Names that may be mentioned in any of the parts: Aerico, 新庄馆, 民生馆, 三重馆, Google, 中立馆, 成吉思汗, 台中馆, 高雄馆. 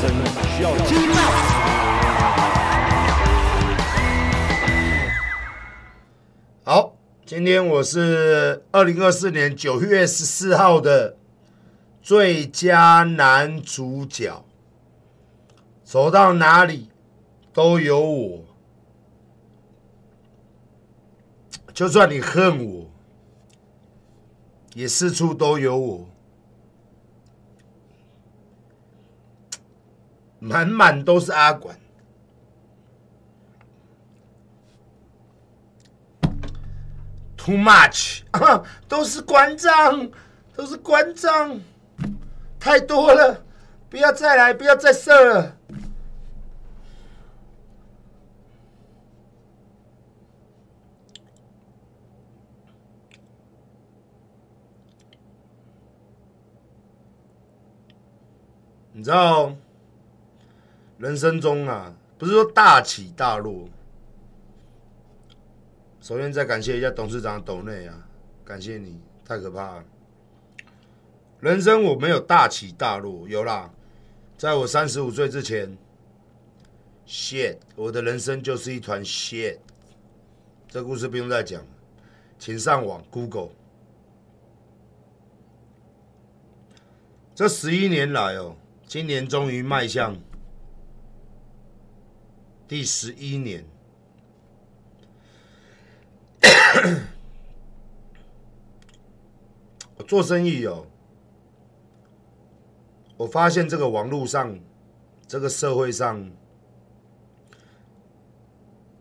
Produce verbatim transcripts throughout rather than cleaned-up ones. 争论，需要激烈。好，今天我是二零二四年九月十四号的最佳男主角，走到哪里都有我，就算你恨我，也四处都有我。 满满都是阿管，too much， 都是馆长，都是馆长，太多了，不要再来，不要再射了。你知道？ 人生中啊，不是说大起大落。首先再感谢一下董事长斗内啊，感谢你，太可怕了。人生我没有大起大落，有啦，在我三十五岁之前 ，shit， 我的人生就是一团 shit。这故事不用再讲，请上网 Google。这十一年来哦，今年终于迈向 第十一年，我做生意哦，我发现这个网络上、这个社会上，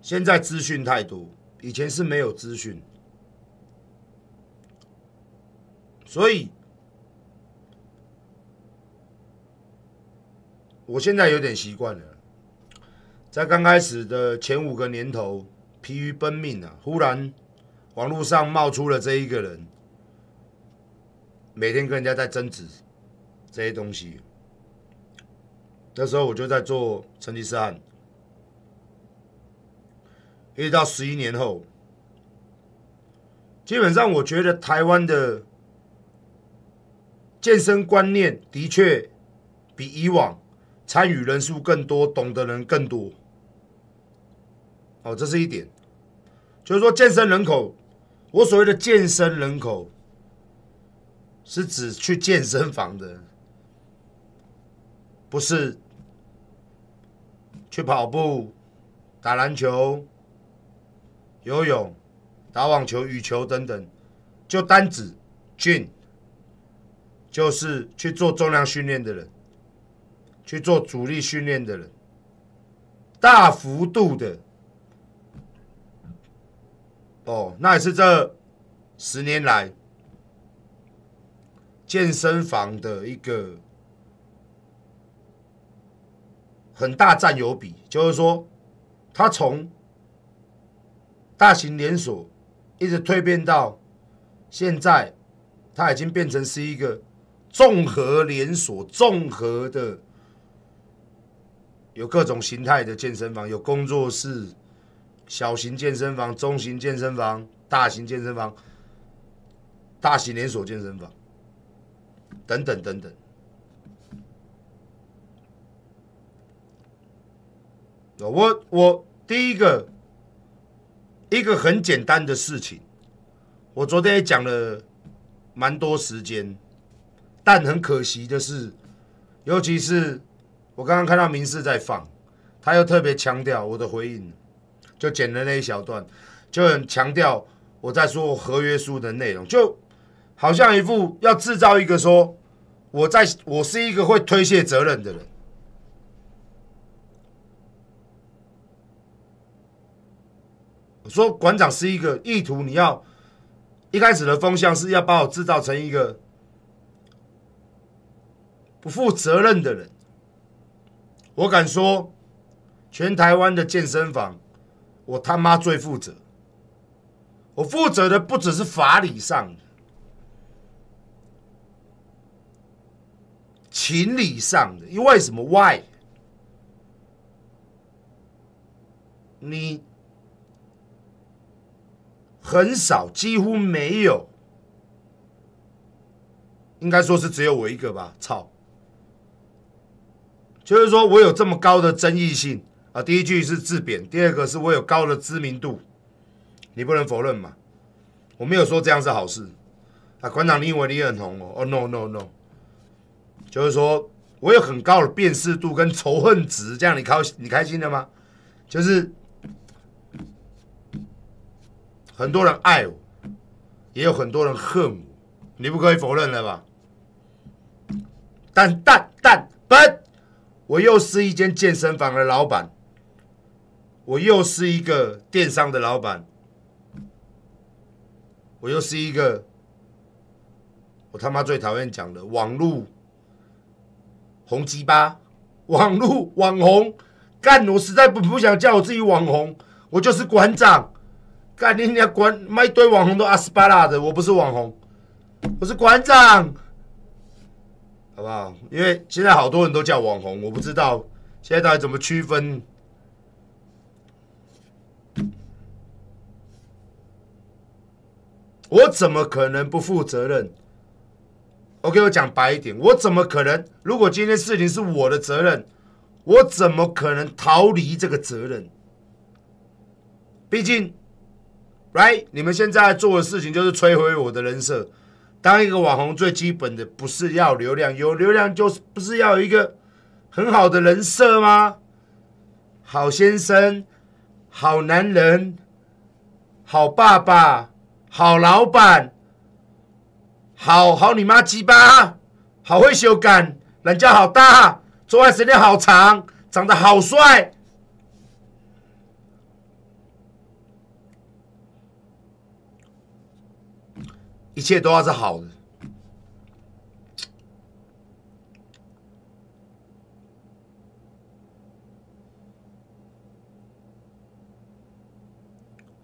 现在资讯太多，以前是没有资讯，所以我现在有点习惯了。 在刚开始的前五个年头，疲于奔命啊！忽然，网络上冒出了这一个人，每天跟人家在争执这些东西。那时候我就在做成吉思汗，一直到十一年后，基本上我觉得台湾的健身观念的确比以往参与人数更多，懂的人更多。 哦，这是一点，就是说健身人口，我所谓的健身人口，是指去健身房的，不是去跑步、打篮球、游泳、打网球、羽球等等，就单指 gym， 就是去做重量训练的人，去做阻力训练的人，大幅度的。 哦，那也是这十年来健身房的一个很大占有比，就是说，它从大型连锁一直蜕变到现在，它已经变成是一个综合连锁、综合的，有各种形态的健身房，有工作室。 小型健身房、中型健身房、大型健身房、大型连锁健身房，等等等等。我我第一个一个很简单的事情，我昨天也讲了蛮多时间，但很可惜的是，尤其是我刚刚看到民视在放，他又特别强调我的回应。 就剪了那一小段，就很强调我在说合约书的内容，就好像一副要制造一个说我在我是一个会推卸责任的人。我说馆长是一个意图，你要一开始的风向是要把我制造成一个不负责任的人。我敢说，全台湾的健身房。 我他妈最负责，我负责的不只是法理上的、情理上的，因为什么 ？Why？ 你很少，几乎没有，应该说是只有我一个吧。操，就是说我有这么高的争议性啊。第一句是自贬，第二个是我有高的知名度，你不能否认嘛。我没有说这样是好事啊，馆长，你以为你很红哦？哦 ，no no no， 就是说我有很高的辨识度跟仇恨值，这样你开你开心了吗？就是很多人爱我，也有很多人恨我，你不可以否认了吧？ 但但但本，我又是一间健身房的老板，我又是一个电商的老板，我又是一个我他妈最讨厌讲的网络红鸡巴，网络网红，干！我实在不不想叫我自己网红，我就是馆长，干！你家馆卖一堆网红都阿斯巴拉的，我不是网红，我是馆长。 好不好？因为现在好多人都叫网红，我不知道现在到底怎么区分。我怎么可能不负责任 ？OK， 我讲白一点，我怎么可能？如果今天事情是我的责任，我怎么可能逃离这个责任？毕竟 ，right， 你们现在做的事情就是摧毁我的人设。 当一个网红最基本的不是要流量，有流量就是不是要有一个很好的人设吗？好先生、好男人、好爸爸、好老板、好好你妈鸡巴，好会修改，懒觉好大，做爱时间好长，长得好帅。 一切都要是好的，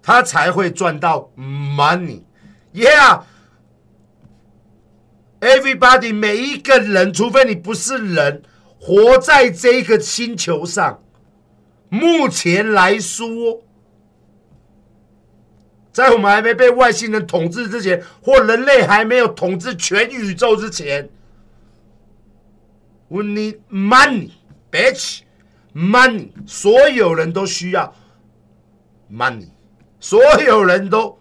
他才会赚到 money。Yeah， everybody， 每一个人，除非你不是人，活在这个星球上，目前来说。 在我们还没被外星人统治之前，或人类还没有统治全宇宙之前 ，We need money, bitch, money。所有人都需要 money， 所有人都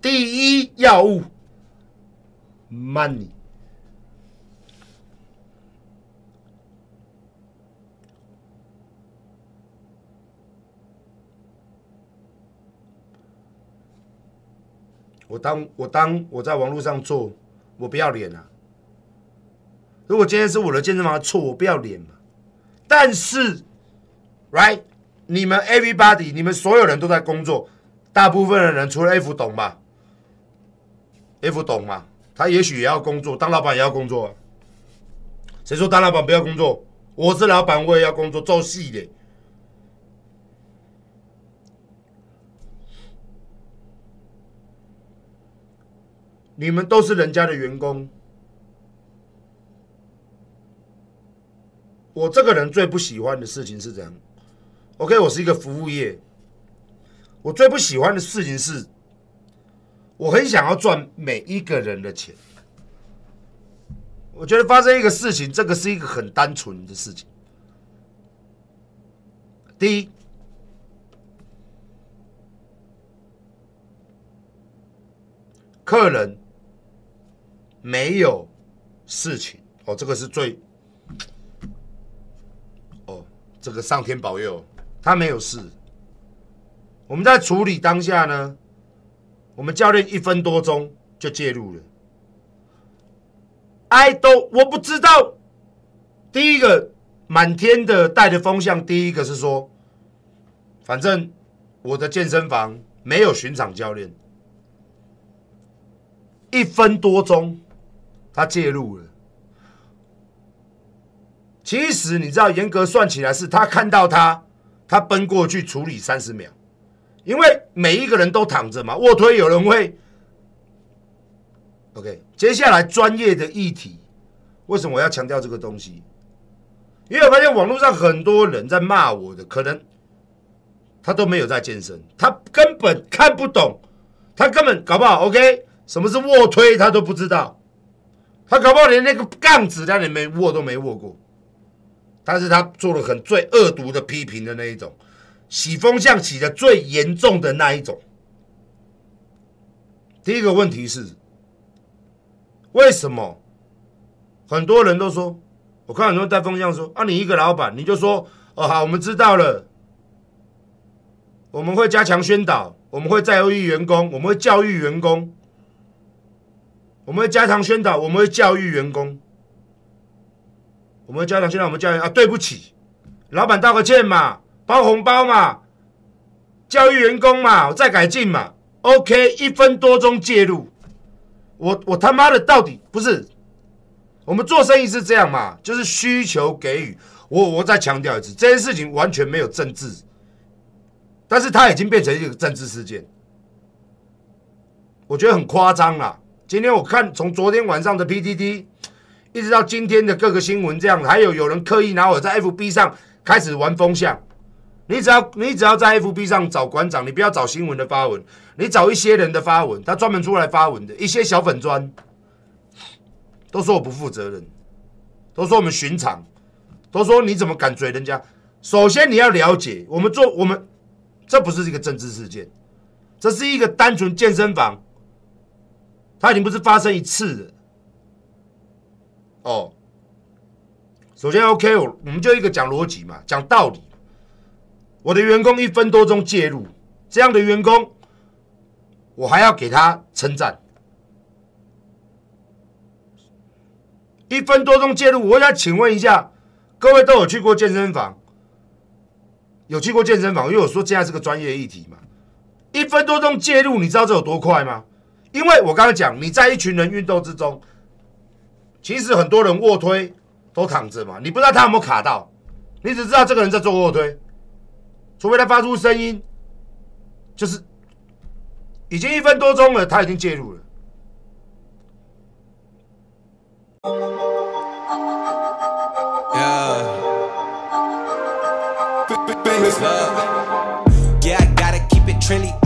第一要务 money。我当我当我在网络上做，我不要脸啊！如果今天是我的健身房的错，我不要脸嘛。但是 ，right， 你们 everybody， 你们所有人都在工作，大部分的人除了 F 懂嘛 ，F 懂嘛，他也许也要工作，当老板也要工作、啊。谁说当老板不要工作？我是老板，我也要工作，做戏的。 你们都是人家的员工，我这个人最不喜欢的事情是这样 ？OK， 我是一个服务业，我最不喜欢的事情是，我很想要赚每一个人的钱。我觉得发生一个事情，这个是一个很单纯的事情。第一。 客人没有事情哦，这个是最哦，这个上天保佑，他没有事。我们在处理当下呢，我们教练一分多钟就介入了。I don't， 我不知道。第一个满天的带的风向，第一个是说，反正我的健身房没有巡场教练。 一分多钟，他介入了。其实你知道，严格算起来是他看到他，他奔过去处理三十秒，因为每一个人都躺着嘛，卧推有人会。OK， 接下来专业的议题，为什么我要强调这个东西？因为我发现网络上很多人在骂我的，可能他都没有在健身，他根本看不懂，他根本搞不好 OK。 什么是卧推，他都不知道，他搞不好连那个杠子他连没握都没握过，但是他做了很最恶毒的批评的那一种，洗风向洗的最严重的那一种。第一个问题是，为什么很多人都说，我看很多人带风向说啊，你一个老板你就说哦好，我们知道了，我们会加强宣导，我们会在育员工，我们会教育员工，我们会加强宣导，我们会教育员工。 我们家长现在我们教育啊，对不起，老板道个歉嘛，包红包嘛，教育员工嘛，我再改进嘛。OK， 一分多钟介入，我我他妈的到底不是，我们做生意是这样嘛，就是需求给予。我我再强调一次，这件事情完全没有政治，但是它已经变成一个政治事件，我觉得很夸张啦。今天我看从昨天晚上的 P T T。 一直到今天的各个新闻这样，还有有人刻意拿我在 F B 上开始玩风向。你只要你只要在 F B 上找馆长，你不要找新闻的发文，你找一些人的发文，他专门出来发文的一些小粉专，都说我不负责任，都说我们寻常，都说你怎么敢嘴人家。首先你要了解，我们做我们这不是一个政治事件，这是一个单纯健身房，它已经不是发生一次了。 哦，首先 OK， 我我们就一个讲逻辑嘛，讲道理。我的员工一分多钟介入，这样的员工，我还要给他称赞。一分多钟介入，我想请问一下，各位都有去过健身房？有去过健身房？因为我说现在是个专业议题嘛。一分多钟介入，你知道这有多快吗？因为我刚刚讲，你在一群人运动之中。 其实很多人卧推都躺着嘛，你不知道他有没有卡到，你只知道这个人在做卧推，除非他发出声音，就是已经一分多钟了，他已经介入了。Yeah.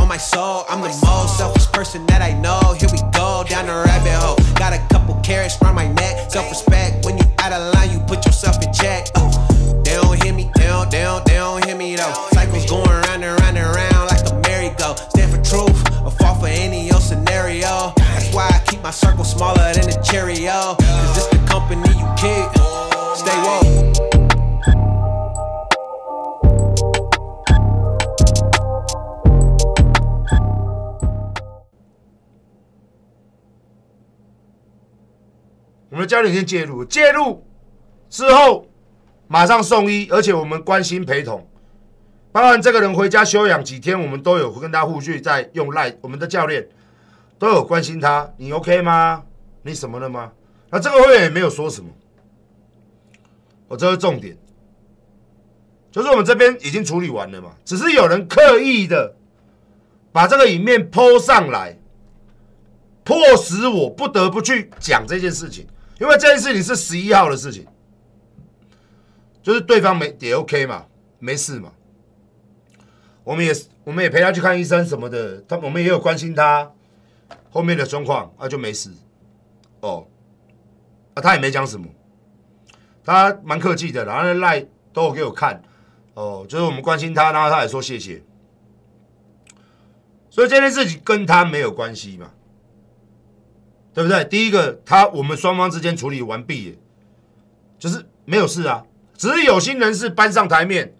My soul, I'm the most selfish person that I know. Here we go down the rabbit hole. Got a couple carrots round my neck. Self-respect when you out of line, you put yourself in check. Oh, they don't hear me, they don't, they don't, they don't hear me though. Cycles going round and round and round like the merry-go. Stand for truth or fall for any old scenario. That's why I keep my circle smaller than a Cheerio. Cause this the company you keep. Stay woke.我们教练先介入，介入之后马上送医，而且我们关心陪同，包含这个人回家休养几天，我们都有跟他互续在用赖，我们的教练都有关心他，你 OK 吗？你什么了吗？那这个会员也没有说什么，我这是重点，就是我们这边已经处理完了嘛，只是有人刻意的把这个影面po上来，迫使我不得不去讲这件事情。 因为这件事情是十一号的事情，就是对方没也 OK 嘛，没事嘛。我们也我们也陪他去看医生什么的，他我们也有关心他后面的状况啊，就没事。哦，啊他也没讲什么，他蛮客气的，然后那赖都有给我看，哦，就是我们关心他，然后他也说谢谢。所以这件事情跟他没有关系嘛。 对不对？第一个，他我们双方之间处理完毕了，就是没有事啊。只是有心人士搬上台面，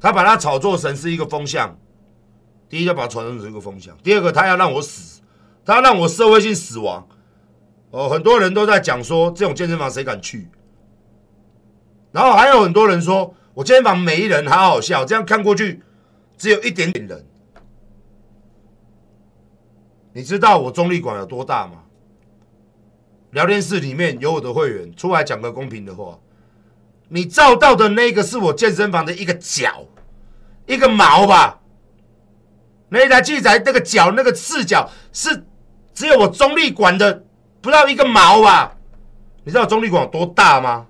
他把他炒作成是一个风向。第一个，把他炒作成一个风向；第二个，他要让我死，他要让我社会性死亡。哦，很多人都在讲说，这种健身房谁敢去？然后还有很多人说，我健身房没人，好好笑。这样看过去，只有一点点人。 你知道我中立馆有多大吗？聊天室里面有我的会员，出来讲个公平的话。你照到的那个是我健身房的一个角，一个毛吧。那一台器材那个角那个视角是只有我中立馆的不到一个毛吧？你知道我中立馆有多大吗？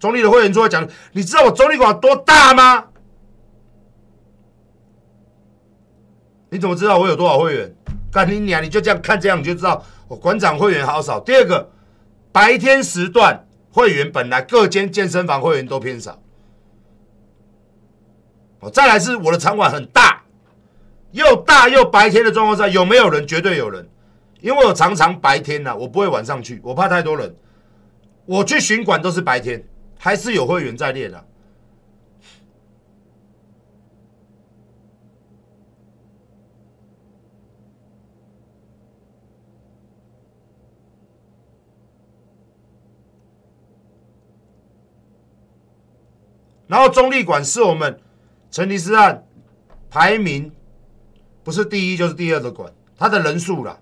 中立的会员出来讲，你知道我中立馆有多大吗？你怎么知道我有多少会员？ 干你娘！你就这样看这样，你就知道我馆长会员好少。第二个，白天时段会员本来各间健身房会员都偏少。哦，再来是我的场馆很大，又大又白天的状况下，有没有人？绝对有人，因为我常常白天呐、啊，我不会晚上去，我怕太多人。我去巡馆都是白天，还是有会员在练的、啊。 然后中立馆是我们成吉思汗排名不是第一就是第二的馆，它的人数啦。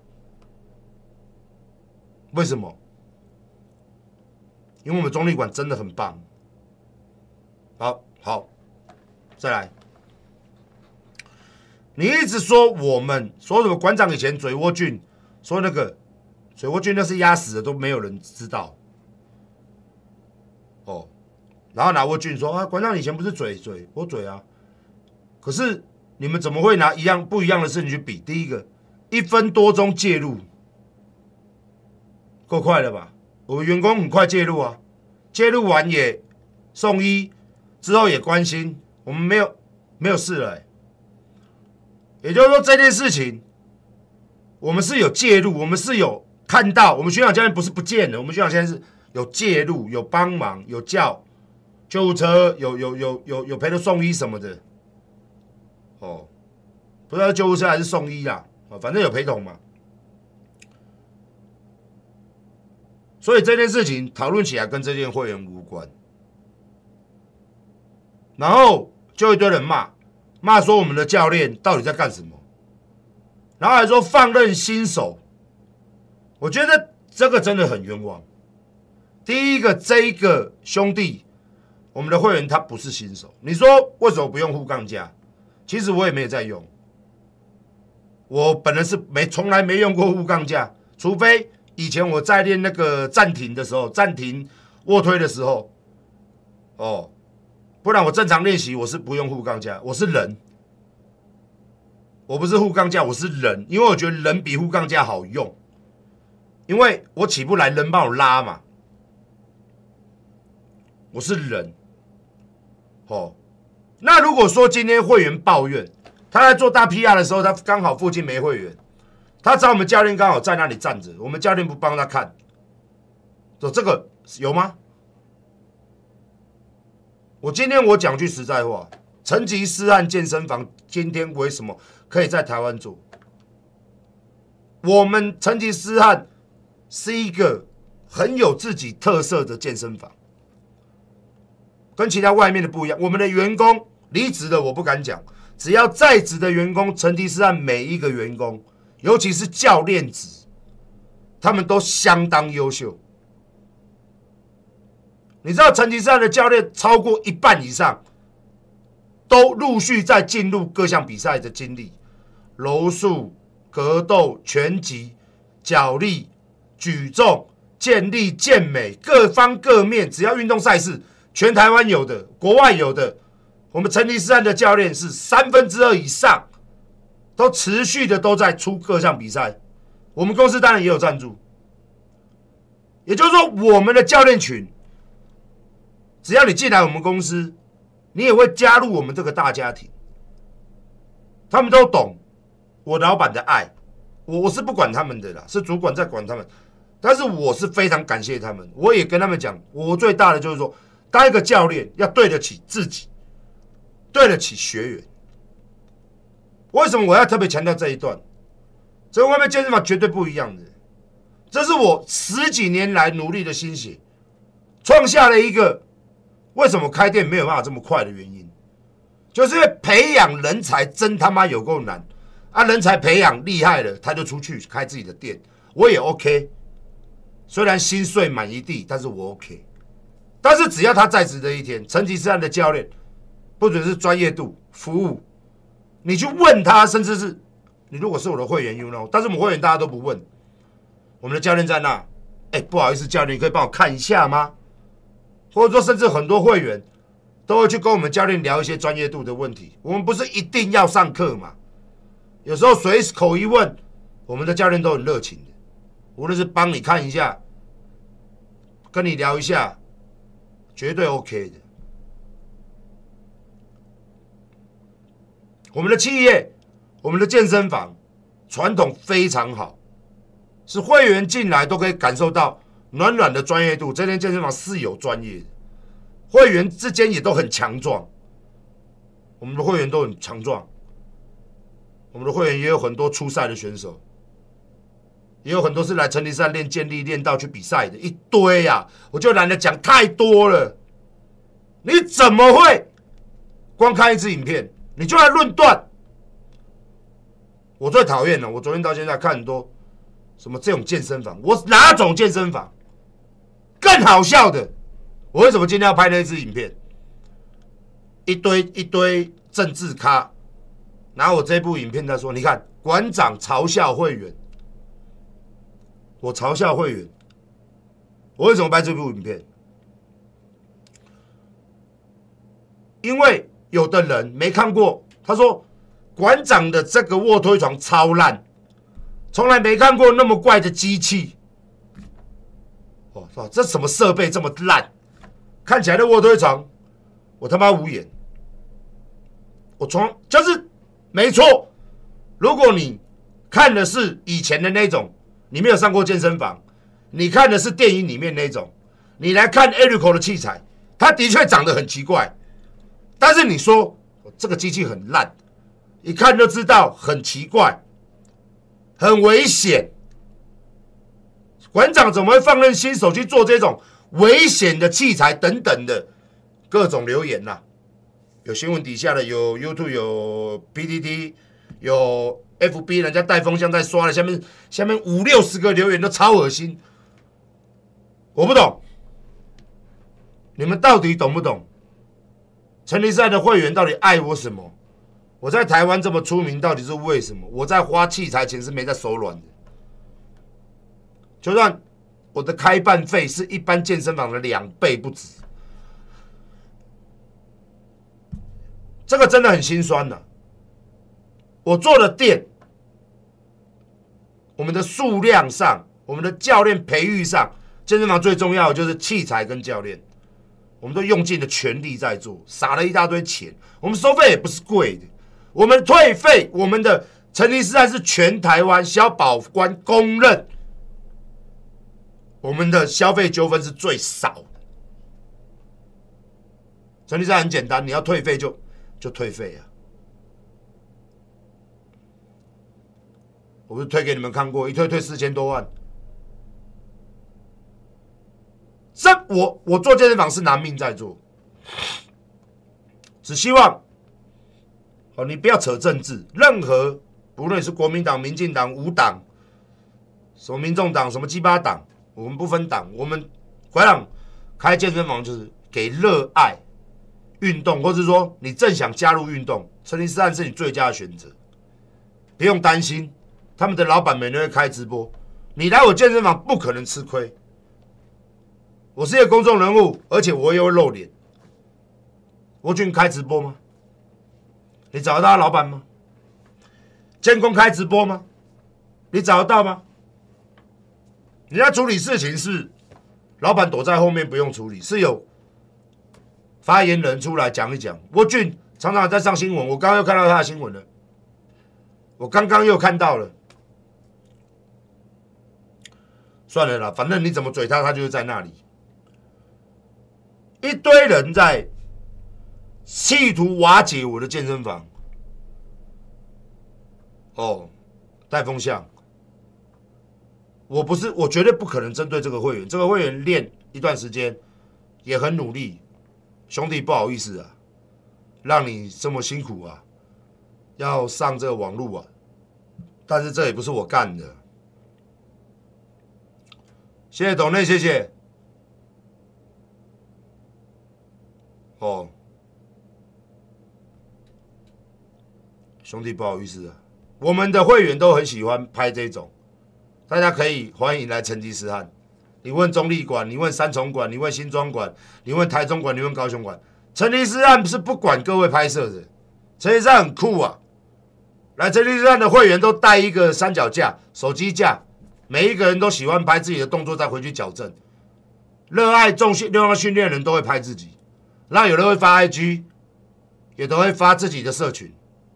为什么？因为我们中立馆真的很棒。好好，再来。你一直说我们说什么馆长以前嘴窝菌，说那个嘴窝菌那是压死的，都没有人知道。哦。 然后拿沃俊说啊，馆长以前不是嘴嘴我嘴啊，可是你们怎么会拿一样不一样的事情去比？第一个，一分多钟介入，够快了吧？我们员工很快介入啊，介入完也送医，之后也关心，我们没有没有事了、欸。也就是说这件事情，我们是有介入，我们是有看到，我们学长教练不是不见了，我们学长教练是有介入、有帮忙、有叫。 救护车有有有有有陪着送医什么的，哦，不知道救护车还是送医啦，哦，反正有陪同嘛。所以这件事情讨论起来跟这件会员无关，然后就一堆人骂，骂说我们的教练到底在干什么，然后还说放任新手，我觉得这个真的很冤枉。第一个，这一个兄弟。 我们的会员他不是新手，你说为什么不用护杠架？其实我也没有在用，我本人是没从来没用过护杠架，除非以前我在练那个暂停的时候，暂停卧推的时候，哦，不然我正常练习我是不用护杠架，我是人，我不是护杠架，我是人，因为我觉得人比护杠架好用，因为我起不来，人帮我拉嘛，我是人。 哦，那如果说今天会员抱怨，他在做大 P R 的时候，他刚好附近没会员，他找我们教练刚好在那里站着，我们教练不帮他看，说这个有吗？我今天我讲句实在话，成吉思汗健身房今天为什么可以在台湾做？我们成吉思汗是一个很有自己特色的健身房。 跟其他外面的不一样，我们的员工离职的我不敢讲，只要在职的员工，成吉思汗每一个员工，尤其是教练职，他们都相当优秀。你知道成吉思汗的教练超过一半以上，都陆续在进入各项比赛的经历，柔术、格斗、拳击、角力、举重、健力、健美，各方各面，只要运动赛事。 全台湾有的，国外有的，我们成吉思汗的教练是三分之二以上，都持续的都在出各项比赛。我们公司当然也有赞助，也就是说，我们的教练群，只要你进来我们公司，你也会加入我们这个大家庭。他们都懂我老板的爱，我我是不管他们的啦，是主管在管他们，但是我是非常感谢他们，我也跟他们讲，我最大的就是说。 当一个教练要对得起自己，对得起学员。为什么我要特别强调这一段？这跟外面健身房绝对不一样的，这是我十几年来努力的心血，创下了一个为什么开店没有办法这么快的原因，就是因为培养人才真他妈有够难啊！人才培养厉害了，他就出去开自己的店，我也 OK。虽然心碎满一地，但是我 OK。 但是只要他在职的一天，成吉思汗的教练，不只是专业度、服务，你去问他，甚至是你如果是我的会员 ，you know， 但是我们会员大家都不问，我们的教练在那，哎、欸，不好意思，教练，你可以帮我看一下吗？或者说，甚至很多会员都会去跟我们教练聊一些专业度的问题。我们不是一定要上课嘛，有时候随口一问，我们的教练都很热情的，无论是帮你看一下，跟你聊一下。绝对 OK 的。我们的企业，我们的健身房，传统非常好，是会员进来都可以感受到暖暖的专业度。这间健身房是有专业的，会员之间也都很强壮。我们的会员都很强壮，我们的会员也有很多出赛的选手。 也有很多是来成立赛练健力练到去比赛的一堆呀、啊，我就懒得讲太多了。你怎么会光看一支影片你就来论断？我最讨厌了。我昨天到现在看很多什么这种健身房，我哪种健身房更好笑的？我为什么今天要拍那支影片？一堆一堆政治咖拿我这部影片在说，你看馆长嘲笑会员。 我嘲笑会员，我为什么拍这部影片？因为有的人没看过，他说馆长的这个卧推床超烂，从来没看过那么怪的机器。哦，这什么设备这么烂？看起来的卧推床，我他妈无言。我从就是没错，如果你看的是以前的那种。 你没有上过健身房，你看的是电影里面那种。你来看 Aerico 的器材，它的确长得很奇怪，但是你说这个机器很烂，一看就知道很奇怪，很危险。馆长怎么会放任新手去做这种危险的器材等等的各种留言呐、啊？有新闻底下的，有 YouTube， 有 P T T， 有。 F B 人家带风向在刷了，下面下面五六十个留言都超恶心，我不懂，你们到底懂不懂？成立赛的会员到底爱我什么？我在台湾这么出名，到底是为什么？我在花器材钱是没在手软的，就算我的开办费是一般健身房的两倍不止，这个真的很心酸呐、啊。 我做的店，我们的数量上，我们的教练培育上，健身房最重要的就是器材跟教练，我们都用尽了全力在做，撒了一大堆钱，我们收费也不是贵的，我们退费，我们的成立赛是全台湾消保官公认，我们的消费纠纷是最少的。成立赛很简单，你要退费就就退费啊。 我不是推给你们看过，一推推四千多万。这我我做健身房是拿命在做，只希望哦，你不要扯政治。任何不论是国民党、民进党、无党，什么民众党、什么鸡巴党，我们不分党。我们馆长开健身房就是给热爱运动，或是说你正想加入运动，成立赛是你最佳的选择，不用担心。 他们的老板每天会开直播，你来我健身房不可能吃亏。我是一个公众人物，而且我也会露脸。我俊开直播吗？你找得到他老板吗？建工开直播吗？你找得到吗？人家处理事情是老板躲在后面不用处理，是有发言人出来讲一讲。我俊常常在上新闻，我刚刚又看到他的新闻了，我刚刚又看到了。 算了啦，反正你怎么嘴他，他就是在那里。一堆人在企图瓦解我的健身房。哦，带风向。我不是，我绝对不可能针对这个会员。这个会员练一段时间，也很努力。兄弟，不好意思啊，让你这么辛苦啊，要上这个网路啊。但是这也不是我干的。 谢谢董内，谢谢。哦，兄弟，不好意思啊，我们的会员都很喜欢拍这种，大家可以欢迎来成吉思汗。你问中立馆，你问三重馆，你问新庄馆，你问台中馆，你问高雄馆，成吉思汗是不管各位拍摄的，成吉思汗很酷啊。来成吉思汗的会员都带一个三脚架、手机架。 每一个人都喜欢拍自己的动作，再回去矫正。热爱重训、热爱训练的人都会拍自己，那有人会发 I G， 也都会发自己的社群，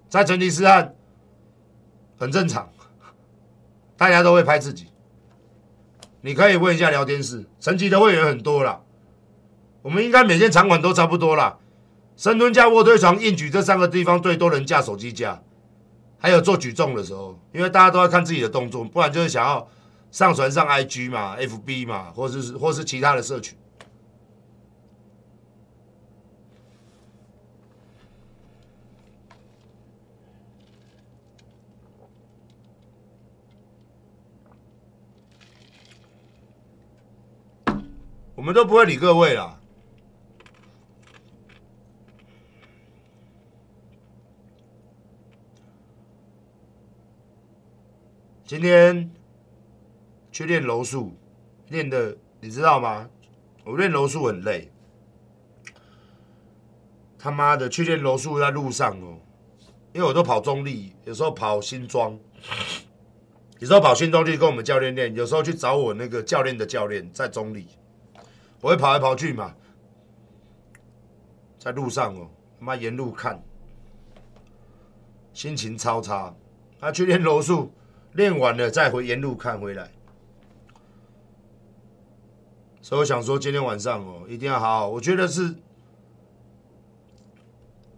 在成吉思汗很正常，大家都会拍自己。你可以问一下聊天室，成吉的会员很多啦，我们应该每间场馆都差不多啦。深蹲架、卧推床、硬举这三个地方最多人架手机架，还有做举重的时候，因为大家都在看自己的动作，不然就是想要。 上传上 I G 嘛 ，F B 嘛，或是或是其他的社群。我们都不会理各位啦。今天。 去练柔术，练的你知道吗？我练柔术很累，他妈的去练柔术在路上哦，因为我都跑中立，有时候跑新庄，有时候跑新庄去跟我们教练练，有时候去找我那个教练的教练在中立，我会跑来跑去嘛，在路上哦，他妈沿路看，心情超差。他、啊、去练柔术，练完了再回沿路看回来。 所以我想说，今天晚上哦，一定要好好。我觉得是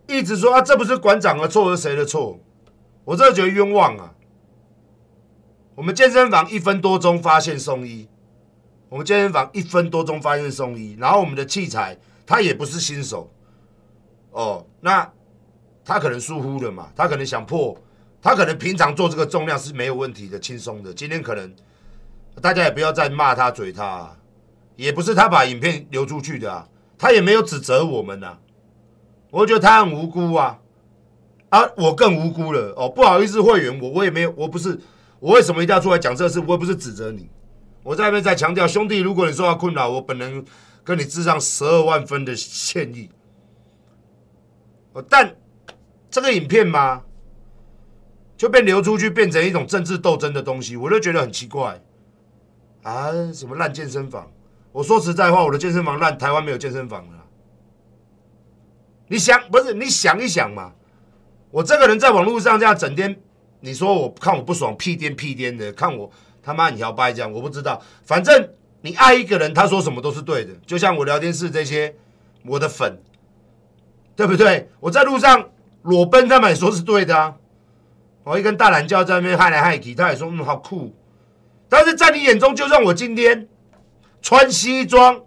一直说啊，这不是馆长的错，是谁的错？我真的觉得冤枉啊！我们健身房一分多钟发现送医，我们健身房一分多钟发现送医，然后我们的器材他也不是新手哦，那他可能疏忽了嘛，他可能想破，他可能平常做这个重量是没有问题的，轻松的。今天可能大家也不要再骂他、嘴他、啊。 也不是他把影片流出去的啊，他也没有指责我们啊，我觉得他很无辜啊，啊，我更无辜了哦，不好意思，会员我我也没有，我不是我为什么一定要出来讲这事？我也不是指责你，我在那边再强调，兄弟，如果你受到困扰，我本人跟你致上十二万分的歉意。哦，但这个影片嘛，就被流出去，变成一种政治斗争的东西，我就觉得很奇怪啊，什么烂健身房。 我说实在话，我的健身房烂，台湾没有健身房了。你想不是？你想一想嘛。我这个人在网络上这样整天，你说我看我不爽，屁颠屁颠的，看我他妈你摇摆这样，我不知道。反正你爱一个人，他说什么都是对的。就像我聊天室这些我的粉，对不对？我在路上裸奔，他们也说是对的啊。我一根大懒觉在那边嗨来嗨去，他也说嗯好酷。但是在你眼中，就算我今天。 穿西装，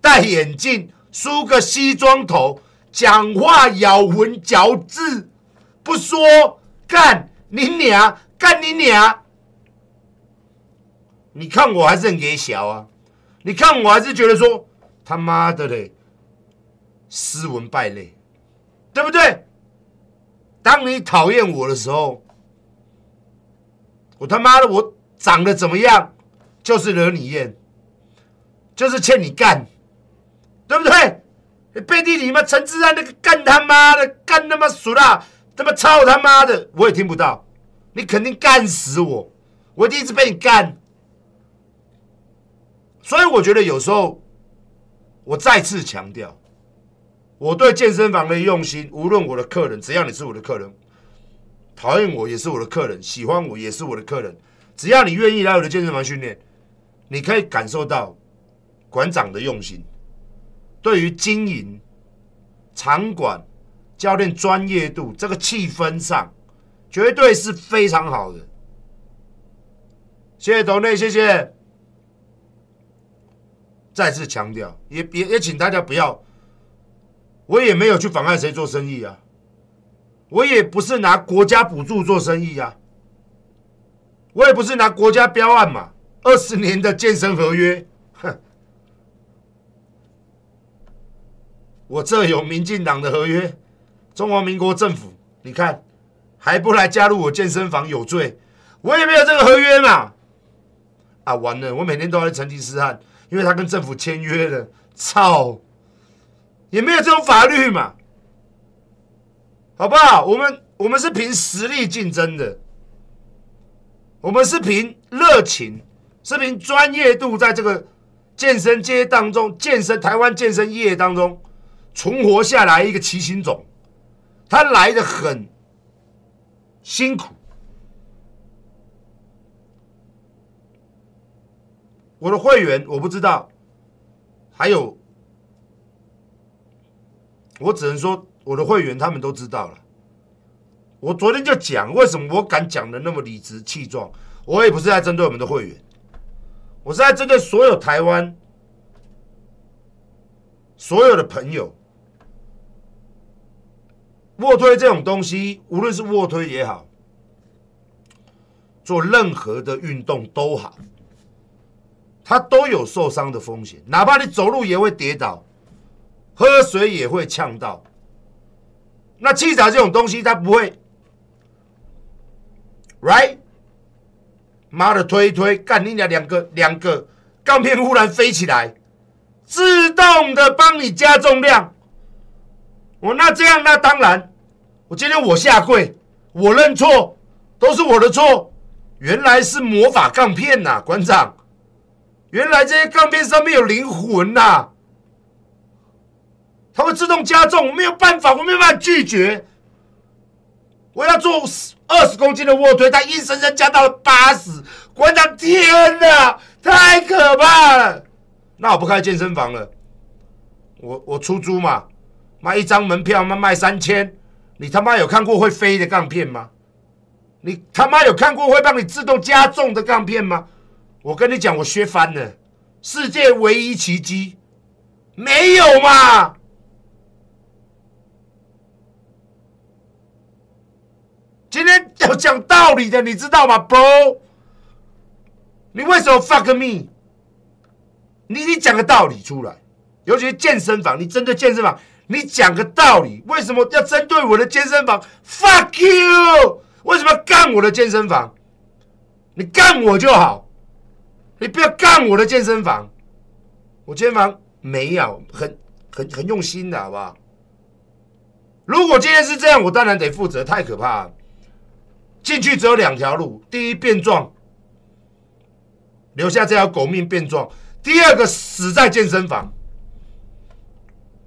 戴眼镜，梳个西装头，讲话咬文嚼字，不说干你娘，干你娘！你看我还是很给小啊，你看我还是觉得说他妈的嘞，斯文败类，对不对？当你讨厌我的时候，我他妈的我长得怎么样，就是惹你厌。 就是欠你干，对不对？你背地里嘛，陈志安那个干他妈的，干他妈死啦，他妈操他妈的，我也听不到，你肯定干死我，我一定一直被你干。所以我觉得有时候，我再次强调，我对健身房的用心，无论我的客人，只要你是我的客人，讨厌我也是我的客人，喜欢我也是我的客人，只要你愿意来我的健身房训练，你可以感受到。 馆长的用心，对于经营、场馆、教练专业度这个气氛上，绝对是非常好的。谢谢斗内，谢谢。再次强调，也也也请大家不要，我也没有去妨碍谁做生意啊，我也不是拿国家补助做生意啊，我也不是拿国家标案嘛，二十年的健身合约。 我这有民进党的合约，中华民国政府，你看还不来加入我健身房有罪，我也没有这个合约嘛。啊，完了，我每天都要去成吉思汗，因为他跟政府签约了，操，也没有这种法律嘛，好不好？我们我们是凭实力竞争的，我们是凭热情，是凭专业度在这个。健身界当中，健身台湾健身业当中存活下来一个奇形种，他来得很辛苦。我的会员我不知道，还有，我只能说我的会员他们都知道了。我昨天就讲，为什么我敢讲的那么理直气壮？我也不是在针对我们的会员，我是在针对所有台湾所有的朋友。卧推这种东西，无论是卧推也好，做任何的运动都好，它都有受伤的风险。哪怕你走路也会跌倒，喝水也会呛到。那器材这种东西，它不会 ，right？ 妈的推一推，干你俩两个两个杠片忽然飞起来，自动的帮你加重量。我那这样，那当然，我今天我下跪，我认错，都是我的错。原来是魔法杠片呐、啊，馆长，原来这些杠片上面有灵魂呐、啊，它会自动加重，我没有办法，我没有办法拒绝。我要做二十公斤的卧推，它硬生生加到了八十，馆长，天哪，太可怕了！那我不开健身房了，我我出租嘛。卖一张门票，卖卖三千，你他妈有看过会飞的杠片吗？你他妈有看过会帮你自动加重的杠片吗？我跟你讲，我削翻了，世界唯一奇迹，没有嘛！今天要讲道理的，你知道吗 ，bro？ 你为什么 fuck me？ 你你讲个道理出来，尤其是健身房，你针对健身房。你讲个道理，为什么要针对我的健身房 ？Fuck you！ 为什么要干我的健身房？你干我就好，你不要干我的健身房。我健身房没有，很很很用心的，好不好？如果今天是这样，我当然得负责，太可怕了。进去只有两条路：第一，变壮，留下这条狗命变壮；第二个，死在健身房。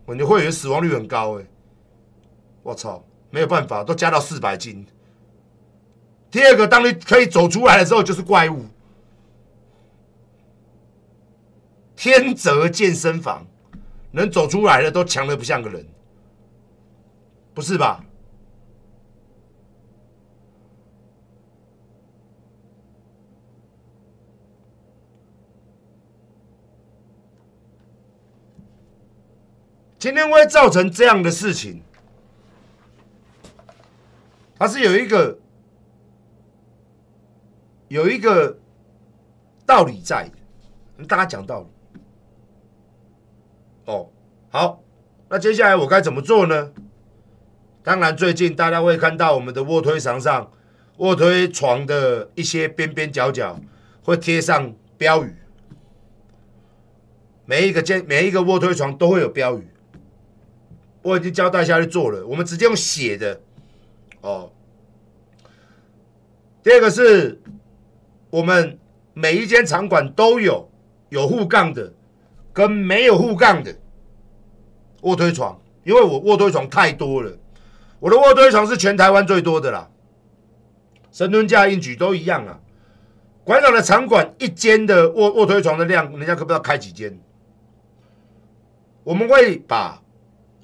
我的会员死亡率很高哎、欸，我操，没有办法，都加到四百斤。第二个，当你可以走出来的时候，就是怪物。天择健身房，能走出来的都强得不像个人，不是吧？今天会造成这样的事情，它是有一个有一个道理在的，跟大家讲道理。哦，好，那接下来我该怎么做呢？当然，最近大家会看到我们的卧推床上、卧推床的一些边边角角会贴上标语，每一个间每一个卧推床都会有标语。我已经交代下去做了，我们直接用写的哦。第二个是，我们每一间场馆都有有护杠的跟没有护杠的卧推床，因为我卧推床太多了，我的卧推床是全台湾最多的啦，深蹲架硬举都一样啊。馆长的场馆一间的卧卧推床的量，人家可不知道开几间。我们会把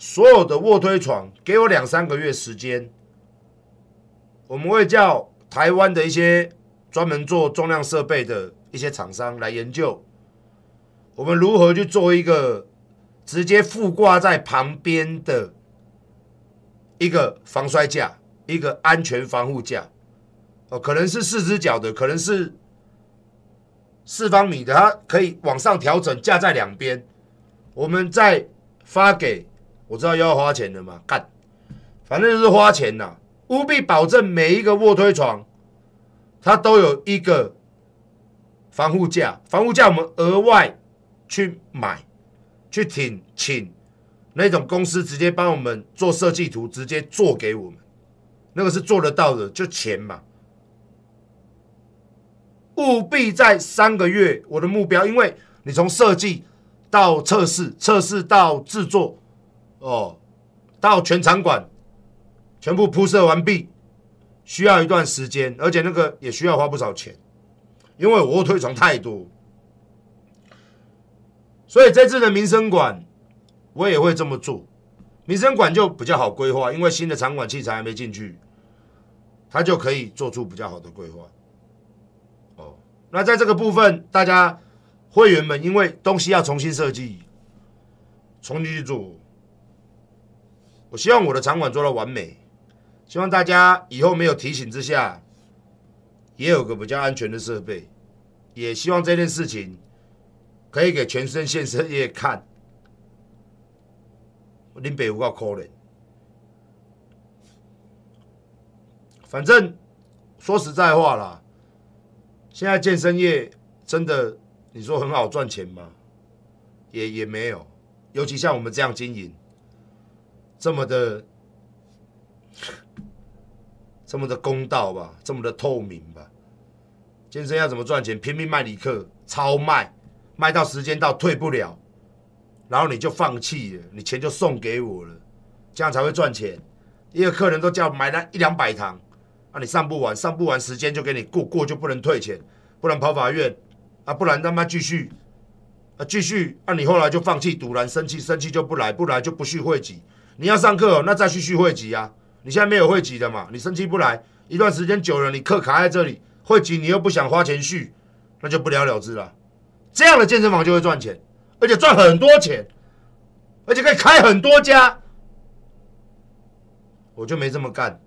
所有的卧推床给我两三个月时间，我们会叫台湾的一些专门做重量设备的一些厂商来研究，我们如何去做一个直接附挂在旁边的一个防摔架，一个安全防护架。哦，可能是四只脚的，可能是四方米的，它可以往上调整，架在两边。我们再发给。我知道又要花钱了嘛，干，反正就是花钱呐、啊。务必保证每一个卧推床，它都有一个防护架，防护架我们额外去买、去挺请那种公司直接帮我们做设计图，直接做给我们，那个是做得到的，就钱嘛。务必在三个月，我的目标，因为。你从设计到测试，测试到制作，哦，到全场馆全部铺设完毕，需要一段时间，而且那个也需要花不少钱，因为我推崇太多。所以这次的民生馆，我也会这么做。民生馆就比较好规划，因为新的场馆器材还没进去，它就可以做出比较好的规划。哦，那在这个部分，大家会员们因为东西要重新设计，重新去做。我希望我的场馆做到完美，希望大家以后没有提醒之下，也有个比较安全的设备，也希望这件事情可以给全身建设业看。林北有够可怜，反正说实在话啦，现在健身业真的，你说很好赚钱吗？也也没有，尤其像我们这样经营，这么的，这么的公道吧，这么的透明吧。健身要怎么赚钱？拼命卖理课，超卖，卖到时间到退不了。然后你就放弃了，你钱就送给我了，这样才会赚钱。一个客人都叫买了一两百堂，啊，你上不完，上不完时间就给你过，过就不能退钱，不然跑法院，啊，不然他妈继续，啊，继续，啊，你后来就放弃，堵然生气，生气就不来，不来就不续会籍。你要上课、哦，那再去续会籍啊。你现在没有会籍的嘛，你生气不来，一段时间久了，你课卡在这里，会籍你又不想花钱续，那就不了了之了。这样的健身房就会赚钱。而且赚很多钱，而且可以开很多家，我就没这么干，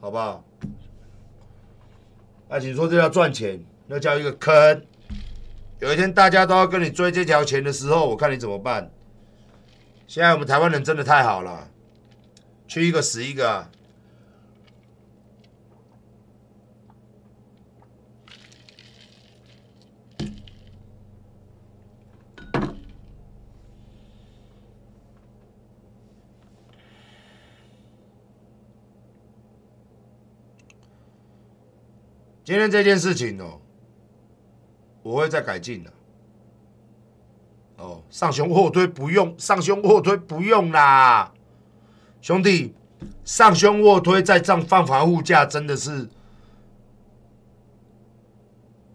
好不好？爱情说这叫赚钱，那叫一个坑。有一天大家都要跟你追这条钱的时候，我看你怎么办。现在我们台湾人真的太好了，去一个死一个啊。今天这件事情哦，我会再改进的。哦，上胸卧推不用，上胸卧推不用啦，兄弟，上胸卧推再这样放防护架真的是，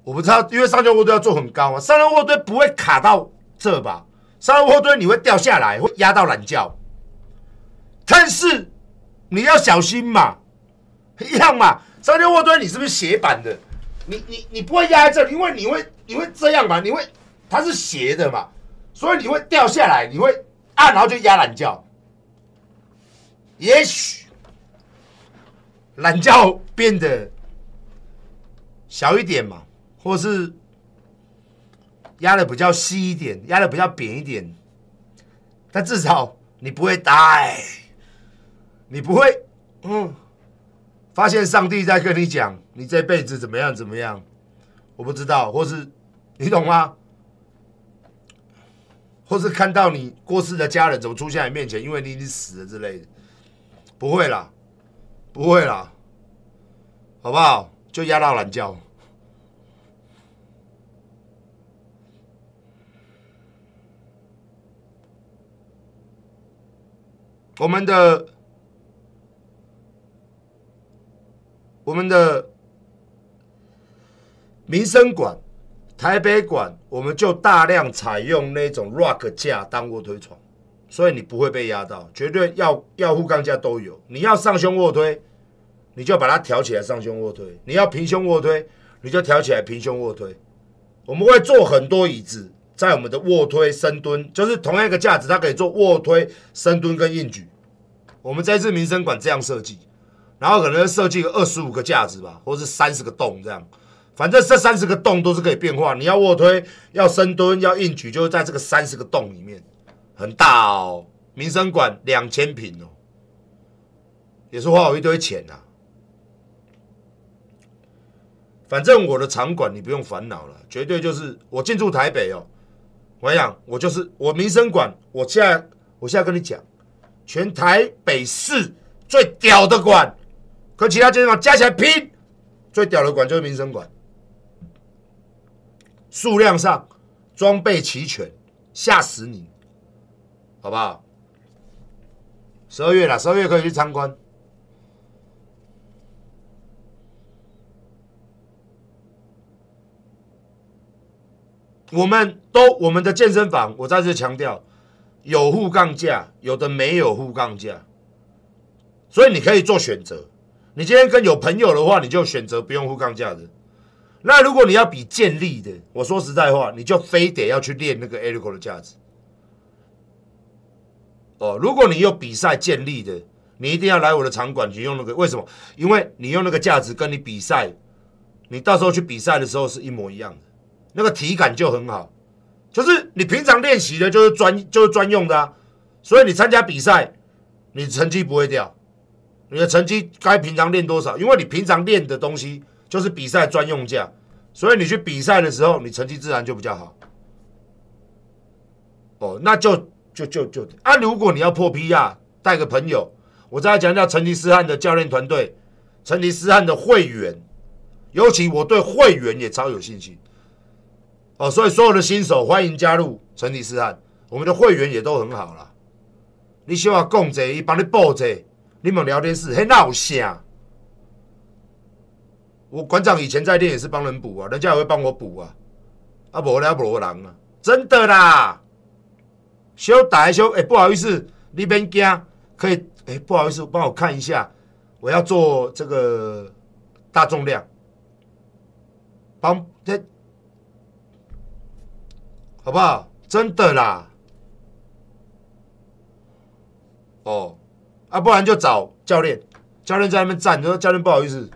我不知道，因为上胸卧推要做很高啊，上胸卧推不会卡到这吧？上胸卧推你会掉下来，会压到懒觉，但是你要小心嘛，一样嘛。上胸卧推，你是不是斜板的？你你你不会压在这里，因为你会你会这样嘛，你会它是斜的嘛，所以你会掉下来，你会按，然后就压懒觉。也许懒觉变得小一点嘛，或是压的比较细一点，压的比较扁一点，但至少你不会呆，你不会嗯。发现上帝在跟你讲，你这辈子怎么样怎么样，我不知道，或是你懂吗？或是看到你过世的家人怎么出现在你面前，因为你已经死了之类的，不会啦，不会啦，好不好？就压到懒觉。我们的。我们的民生馆、台北馆，我们就大量采用那种 rock 架当卧推床，所以你不会被压到，绝对要要护杠架都有。你要上胸卧推，你就把它挑起来上胸卧推；你要平胸卧推，你就挑起来平胸卧推。我们会做很多椅子，在我们的卧推、深蹲，就是同样一个架子，它可以做卧推、深蹲跟硬举。我们这次民生馆这样设计。然后可能设计个二十五个架子吧，或是三十个洞这样，反正这三十个洞都是可以变化。你要卧推，要深蹲，要硬举，就是在这个三十个洞里面，很大哦。民生馆两千坪哦，也是花我一堆钱呐、啊。反正我的场馆你不用烦恼了，绝对就是我进驻台北哦。我想我就是我民生馆，我现在我现在跟你讲，全台北市最屌的馆。跟其他健身房加起来拼，最屌的馆就是民生馆，数量上、装备齐全，吓死你，好不好？十二月啦，十二月可以去参观。我们都我们的健身房，我再次强调，有护杠架，有的没有护杠架，所以你可以做选择。你今天跟有朋友的话，你就选择不用护杠架的。 那如果你要比健力的，我说实在话，你就非得要去练那个 Aerico 的架子。哦，如果你有比赛健力的，你一定要来我的场馆去用那个。为什么？因为你用那个架子跟你比赛，你到时候去比赛的时候是一模一样的，那个体感就很好。就是你平常练习的就，就是专就是专用的啊。所以你参加比赛，你成绩不会掉，你的成绩该平常练多少，因为你平常练的东西。 就是比赛专用架，所以你去比赛的时候，你成绩自然就比较好。哦，那就就就就啊！如果你要破 P R， 带个朋友，我再讲一下成吉思汗的教练团队，成吉思汗的会员，尤其我对会员也超有信心。哦，所以所有的新手欢迎加入成吉思汗，我们的会员也都很好啦。你希望讲者，伊帮你报者，你们聊天室嘿闹声。 我馆长以前在练也是帮人补啊，人家也会帮我补啊，啊不然没人啊，真的啦。修打修，哎、欸，不好意思，你别惊，可以，哎、欸，不好意思，帮我看一下，我要做这个大重量，帮，欸、好不好？真的啦。哦，啊，不然就找教练，教练在那边站，你说教练不好意思。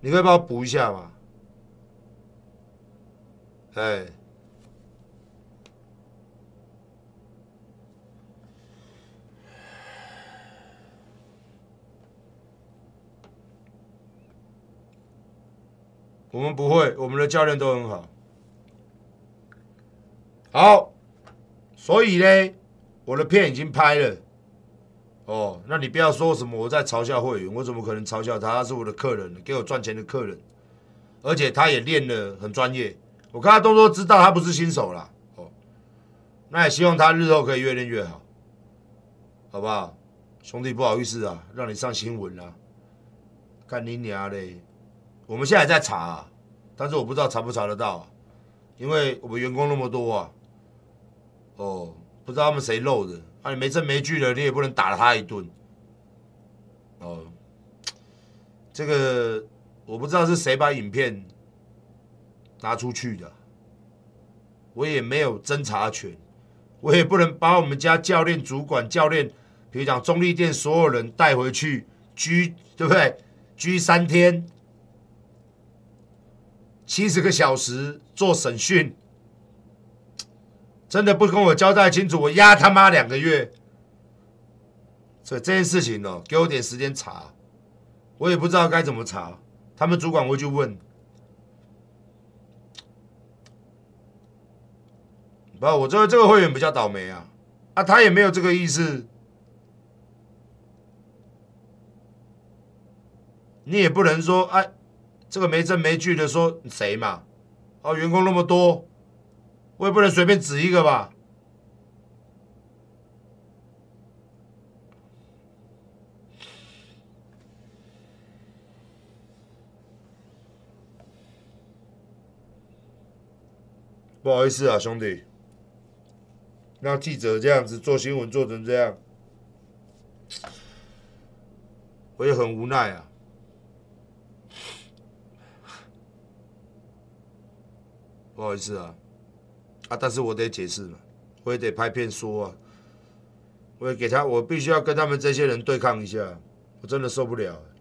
你可以帮我补一下嘛？哎，我们不会，我们的教练都很好。好，所以呢，我的片已经拍了。哦，那你不要说什么我在嘲笑会员，我怎么可能嘲笑他？他是我的客人，给我赚钱的客人，而且他也练得很专业。我看他动作知道他不是新手啦。哦，那也希望他日后可以越练越好，好不好？兄弟，不好意思啊，让你上新闻啦、啊，干你娘嘞！我们现在在查、啊，但是我不知道查不查得到、啊，因为我们员工那么多啊，哦，不知道他们谁漏的。 啊，你没证没据了，你也不能打他一顿。哦，这个我不知道是谁把影片拿出去的，我也没有侦查权，我也不能把我们家教练、主管教练，比如讲中立店所有人带回去居，对不对？居三天，七十个小时做审讯。 真的不跟我交代清楚，我压他妈两个月。所以这件事情哦，给我点时间查，我也不知道该怎么查。他们主管会去问，不，我这这个会员比较倒霉啊，啊，他也没有这个意思。你也不能说，哎、啊，这个没证没据的说谁嘛？哦、啊，员工那么多。 我也不能随便指一个吧。不好意思啊，兄弟，让记者这样子做新闻做成这样，我也很无奈啊。 不好意思啊。 啊！但是我得解释嘛，我也得拍片说啊，我也给他，我必须要跟他们这些人对抗一下，我真的受不了、欸。